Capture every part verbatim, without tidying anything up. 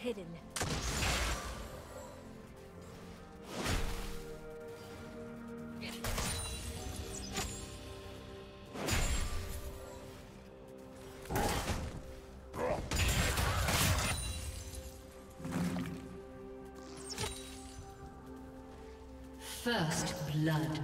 hidden. First blood.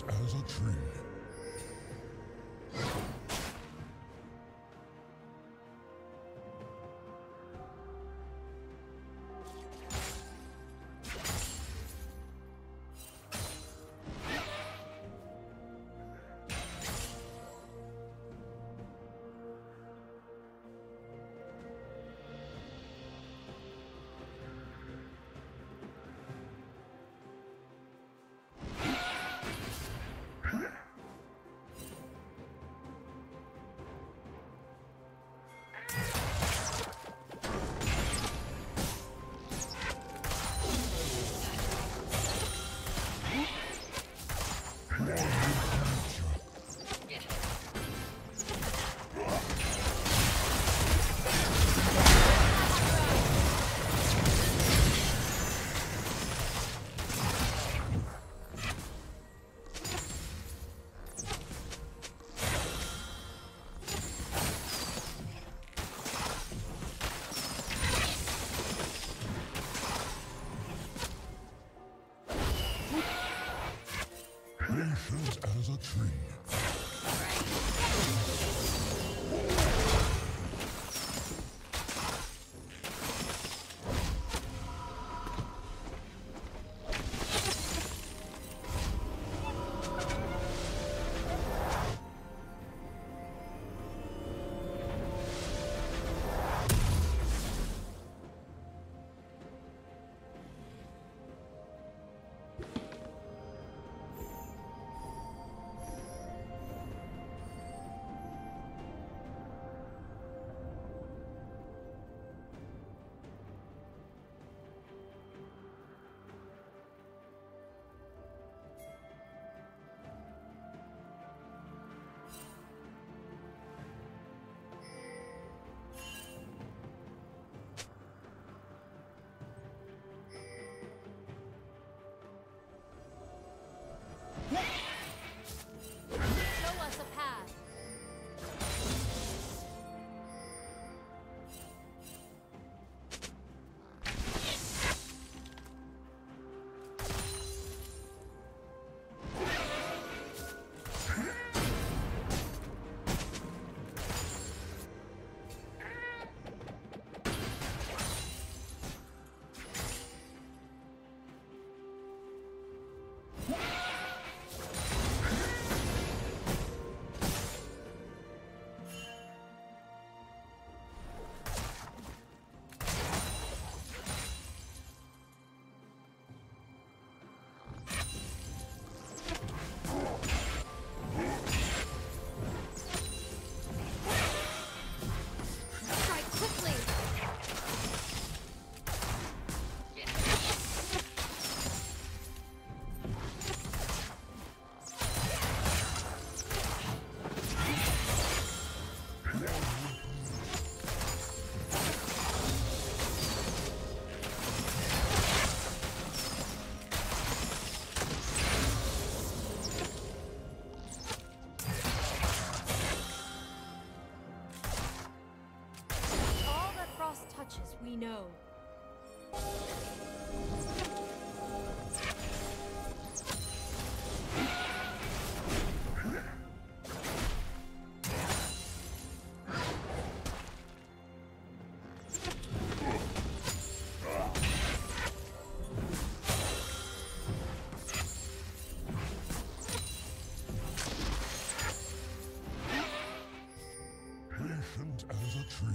As a tree. As a tree. We know. ancient as a tree.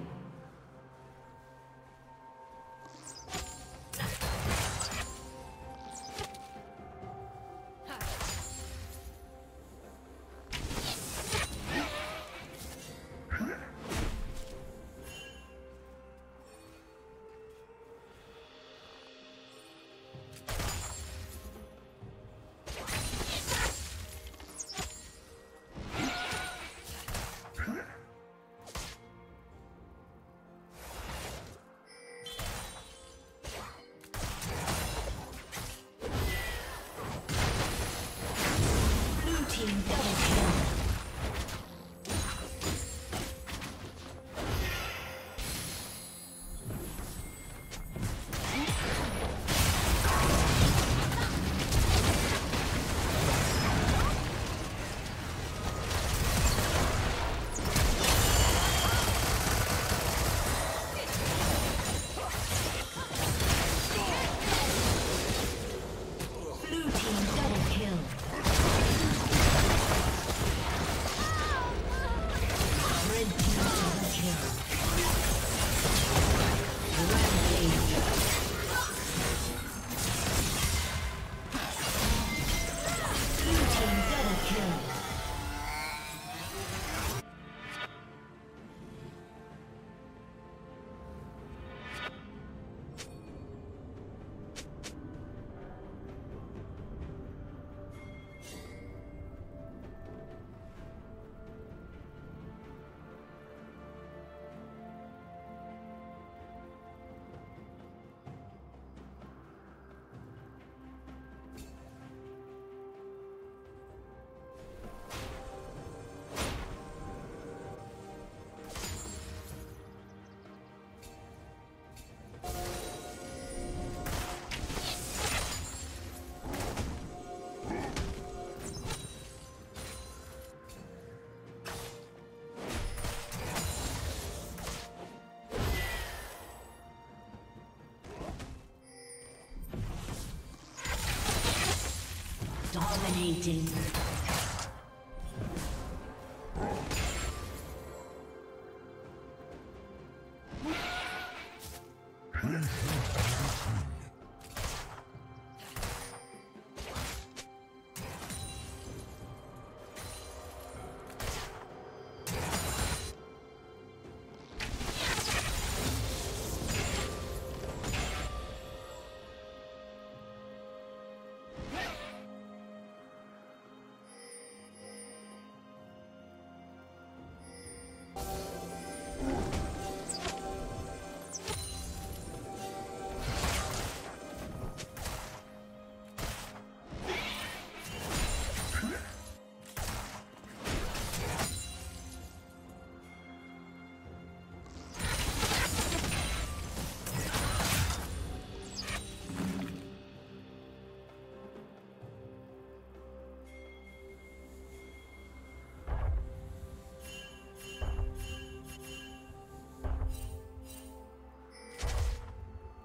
Dominating.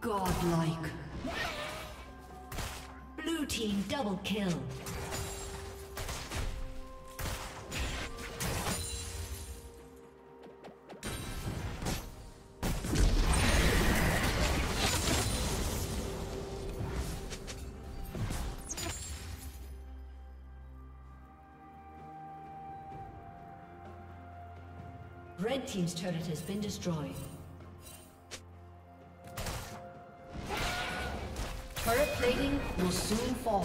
Godlike. Blue team double kill. Red team's turret has been destroyed. Turret plating will soon fall.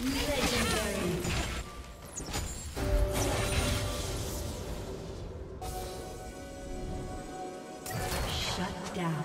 Legendary. Shut down.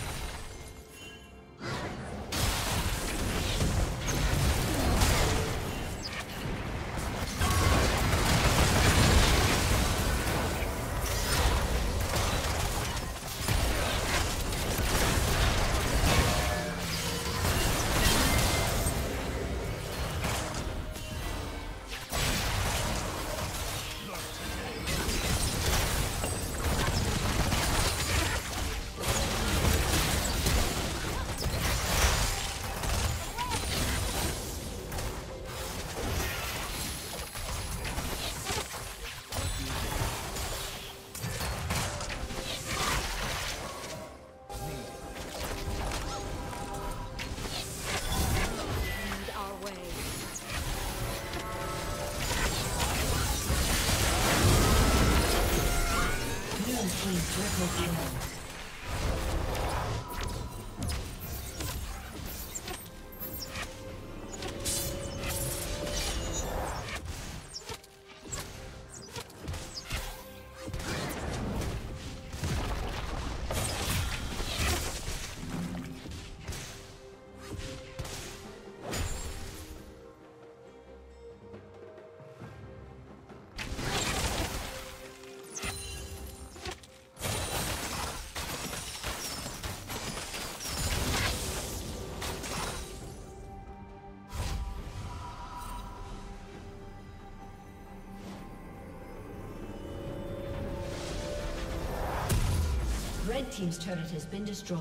Red team's turret has been destroyed.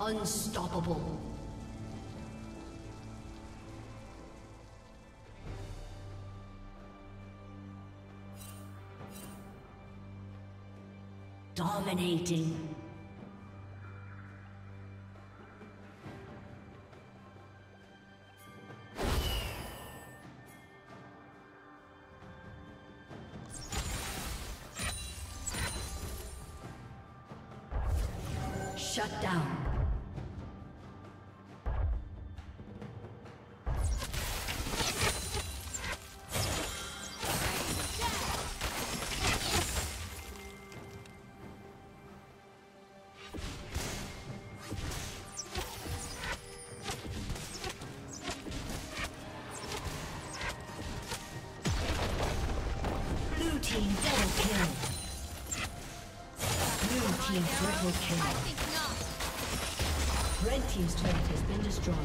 Unstoppable. Dominating. Shut down. Blue team double kill. Blue team triple kill. Red team's turret has been destroyed.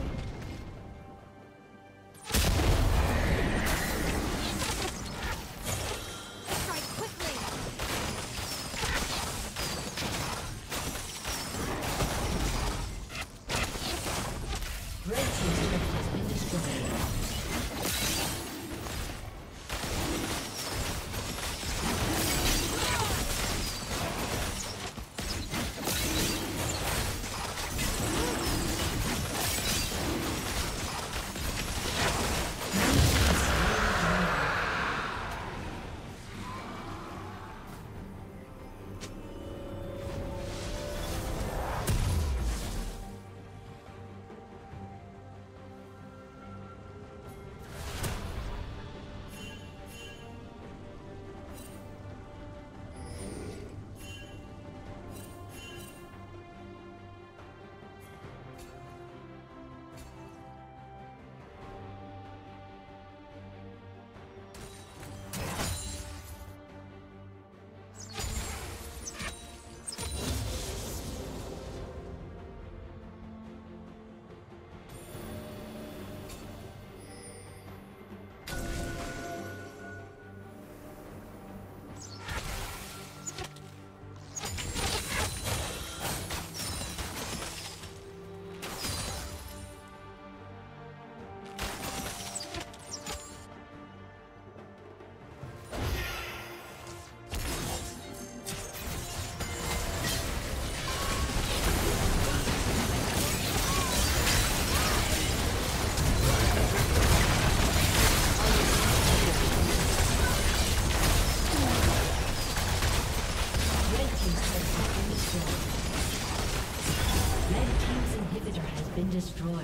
Destroyed.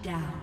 Down.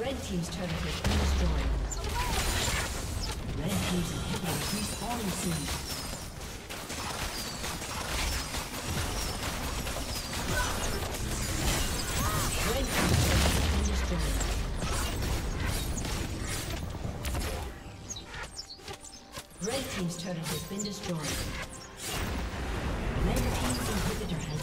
Red team's turret has been destroyed. Red team's inhibitors respawning soon. Red team's turret has been destroyed. Red team's inhibitor has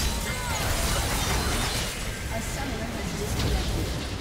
A summoner has disconnected.